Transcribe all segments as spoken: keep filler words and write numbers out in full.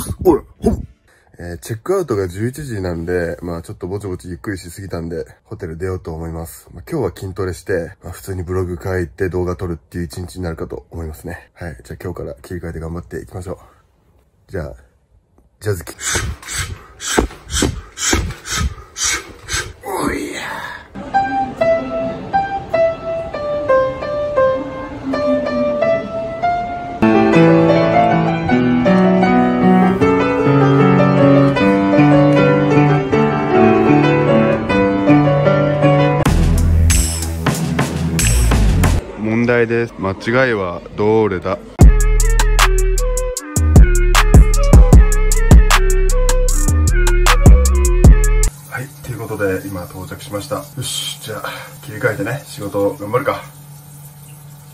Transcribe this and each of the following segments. ます。ほら、ほぼ。えー、チェックアウトがじゅういちじなんで、まあちょっとぼちぼちゆっくりしすぎたんで、ホテル出ようと思います。まあ、今日は筋トレして、まあ、普通にブログ書いて動画撮るっていう一日になるかと思いますね。はい。じゃあ今日から切り替えて頑張っていきましょう。じゃあ、ジャズキ。おいやー。です。間違いはどれだ。はい、ということで今到着しました。よし、じゃあ切り替えてね、仕事を頑張るか。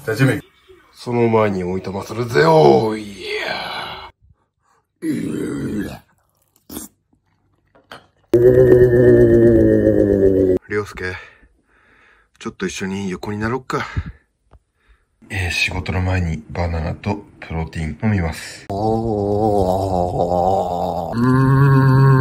じゃあ準備。その前においとまするぜ。おーいやー。涼介、ちょっと一緒に横になろっか。えー、仕事の前にバナナとプロテイン飲みます。おー。うーん。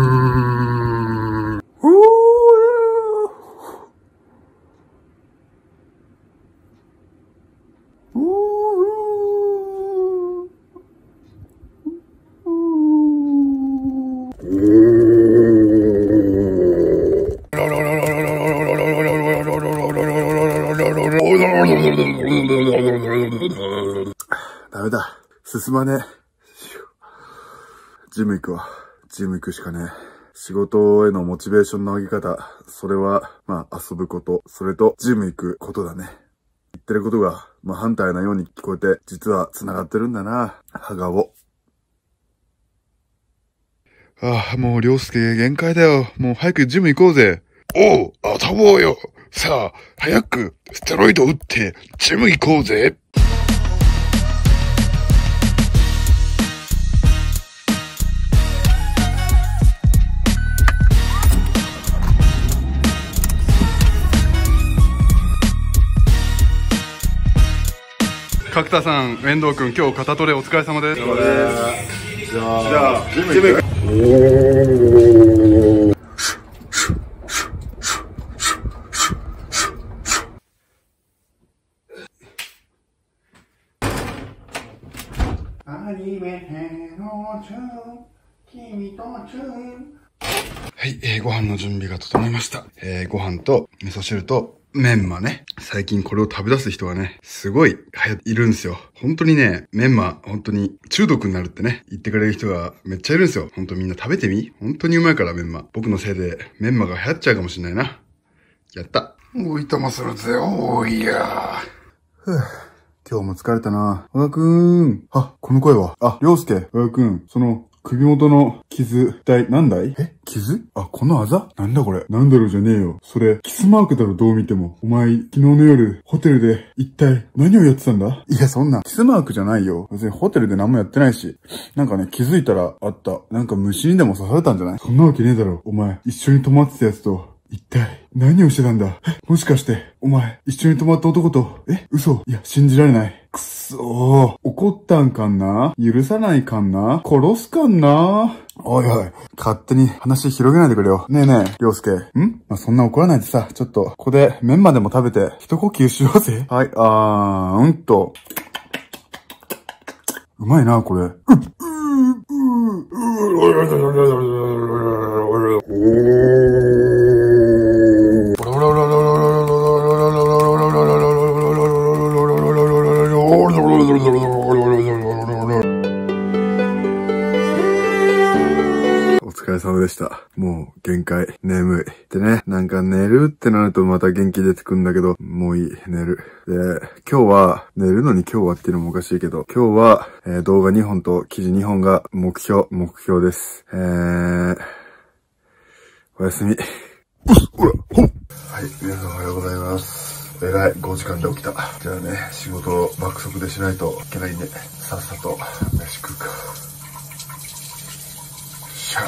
ダメだ。進まねえ。ジム行くわ。ジム行くしかねえ。仕事へのモチベーションの上げ方。それは、まあ遊ぶこと。それと、ジム行くことだね。言ってることが、まあ反対なように聞こえて、実は繋がってるんだな。歯顔。ああ、もう涼介限界だよ。もう早くジム行こうぜ。おう、遊ぼうよ。さあ、早く、ステロイド打って、ジム行こうぜ。角田さん、遠藤君、今日肩トレお疲れ様です。じゃあ、ジム行く。はい、えー、ご飯の準備が整いました。えー、ご飯と味噌汁とメンマね。最近これを食べ出す人がね、すごい流行っているんですよ。本当にね、メンマ、本当に中毒になるってね、言ってくれる人がめっちゃいるんですよ。本当みんな食べてみ?本当にうまいからメンマ。僕のせいでメンマが流行っちゃうかもしれないな。やった。おいとまするぜ、おいやー。ふぅ、今日も疲れたな。和田くーん。あ、この声は。あ、涼介。和田くん、その、首元の傷、一体何だい?え?傷?あ、このあざ?なんだこれ?なんだろうじゃねえよ。それ、キスマークだろ、どう見ても。お前、昨日の夜、ホテルで、一体、何をやってたんだ?いや、そんな、キスマークじゃないよ。別にホテルで何もやってないし。なんかね、気づいたら、あった。なんか虫にでも刺されたんじゃない?そんなわけねえだろ。お前、一緒に泊まってたやつと、一体、何をしてたんだ?もしかして、お前、一緒に泊まった男と、え?嘘?いや、信じられない。くっそー。怒ったんかんな?許さないかんな?殺すかんな?おいおい、勝手に話広げないでくれよ。ねえねえ、涼介。ん?まあ、そんな怒らないでさ、ちょっと、ここで、メンマでも食べて、一呼吸しようぜ。はい、あー、うんと。うまいな、これ。でした。もう限界。眠い。でね、なんか寝るってなるとまた元気出てくんだけど、もういい。寝る。で、今日は、寝るのに今日はっていうのもおかしいけど、今日は、えー、動画にほんと記事にほんが目標、目標です。えー、おやすみ。うっ、ほら、ほん。はい、皆さんおはようございます。えらい、ごじかんで起きた。じゃあね、仕事を爆速でしないといけないんで、さっさと飯食うか。よっしゃ。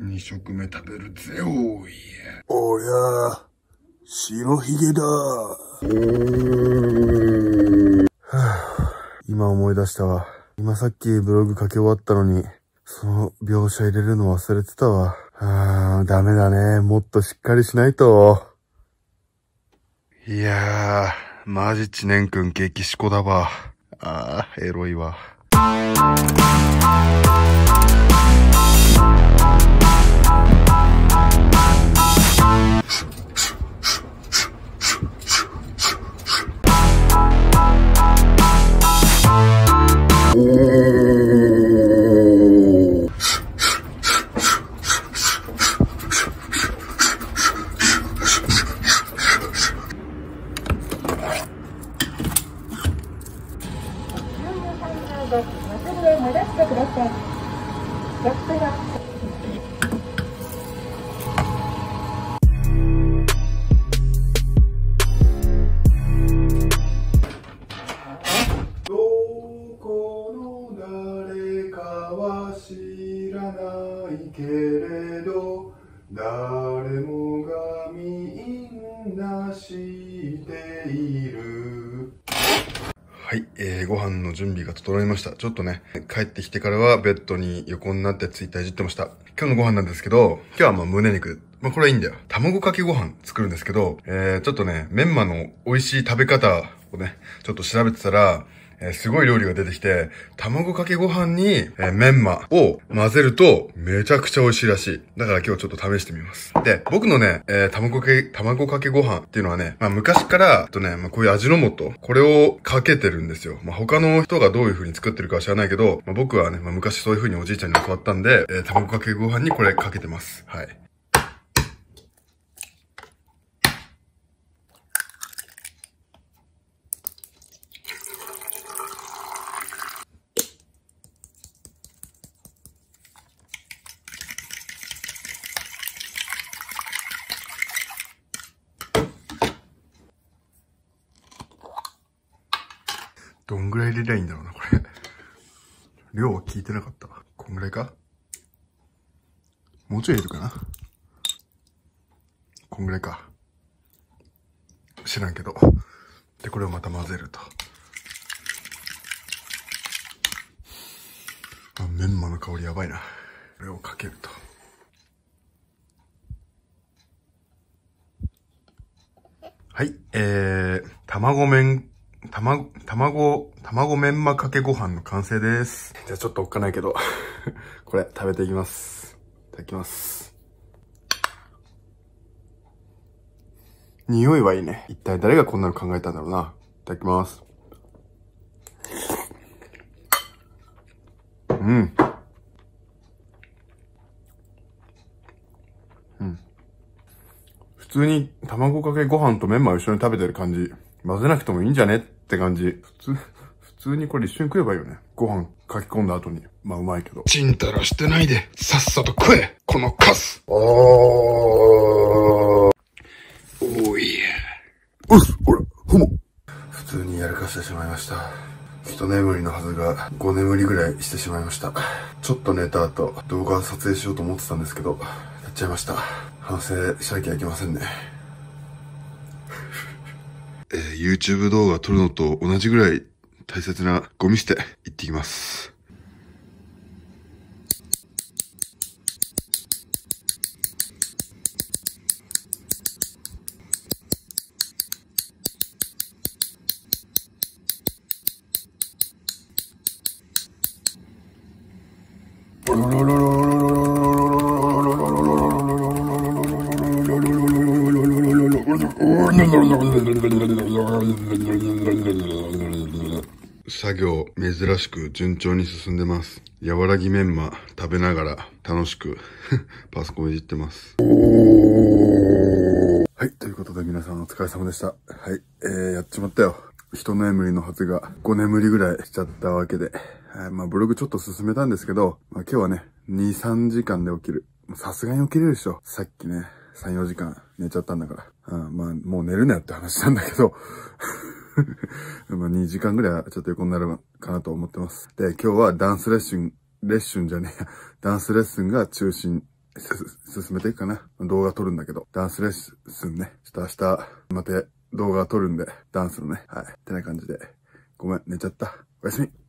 に食目食べるぜ、おいえ。おや、白ひげだ。今思い出したわ。今さっきブログ書き終わったのに、その描写入れるの忘れてたわ。あー、ダメだね。もっとしっかりしないと。いやー、マジ知念くん激しこだわ。あー、エロいわ。はい、えー、ご飯の準備が整いました。ちょっとね、帰ってきてからはベッドに横になってツイッターいじってました。今日のご飯なんですけど、今日はまあ胸肉。まあこれはいいんだよ。卵かけご飯作るんですけど、えー、ちょっとね、メンマの美味しい食べ方をね、ちょっと調べてたら、えー、すごい料理が出てきて、卵かけご飯に、えー、メンマを混ぜるとめちゃくちゃ美味しいらしい。だから今日ちょっと試してみます。で、僕のね、えー、卵かけ、卵かけご飯っていうのはね、まあ昔から、あとね、まあこういう味の素、これをかけてるんですよ。まあ他の人がどういう風に作ってるかは知らないけど、まあ、僕はね、まあ昔そういう風におじいちゃんに教わったんで、えー、卵かけご飯にこれかけてます。はい。どんぐらい入れりゃいいんだろうな、これ。量は聞いてなかった。こんぐらいか？もうちょい入れるかな？こんぐらいか。知らんけど。で、これをまた混ぜると。あ、メンマの香りやばいな。これをかけると。はい、えー、卵麺。卵、卵、卵メンマかけご飯の完成です。じゃあちょっとおっかないけど、これ食べていきます。いただきます。匂いはいいね。一体誰がこんなの考えたんだろうな。いただきます。うん。うん。普通に卵かけご飯とメンマを一緒に食べてる感じ。混ぜなくてもいいんじゃねって感じ。普通、普通にこれ一緒に食えばいいよね。ご飯かき込んだ後に。まあうまいけど。ちんたらしてないで、さっさと食えこのカス。あー。おーいえ。うっす、ほら、ふも。普通にやらかしてしまいました。一眠りのはずが、ご眠りぐらいしてしまいました。ちょっと寝た後、動画撮影しようと思ってたんですけど、やっちゃいました。反省しなきゃいけませんね。えー、YouTube 動画撮るのと同じぐらい大切なゴミ捨て行ってきます。作業珍しく順調に進んでます。柔らぎメンマ食べながら楽しくパソコンいじってます。はい、ということで皆さんお疲れ様でした。はい、えー、やっちまったよ。一眠りのはずがご眠りぐらいしちゃったわけで、はい、まあブログちょっと進めたんですけど、まあ、今日はねに、さんじかんで起きる。さすがに起きれるでしょ。さっきねさん、よじかん寝ちゃったんだから、うん、まあもう寝るなよって話なんだけどまあにじかんぐらいちょっと横になるかなと思ってます。で、今日はダンスレッスン、レッスンじゃねえや。ダンスレッスンが中心、進めていくかな。動画撮るんだけど。ダンスレッスンね。ちょっと明日、また動画撮るんで、ダンスのね。はい。ってな感じで。ごめん、寝ちゃった。おやすみ。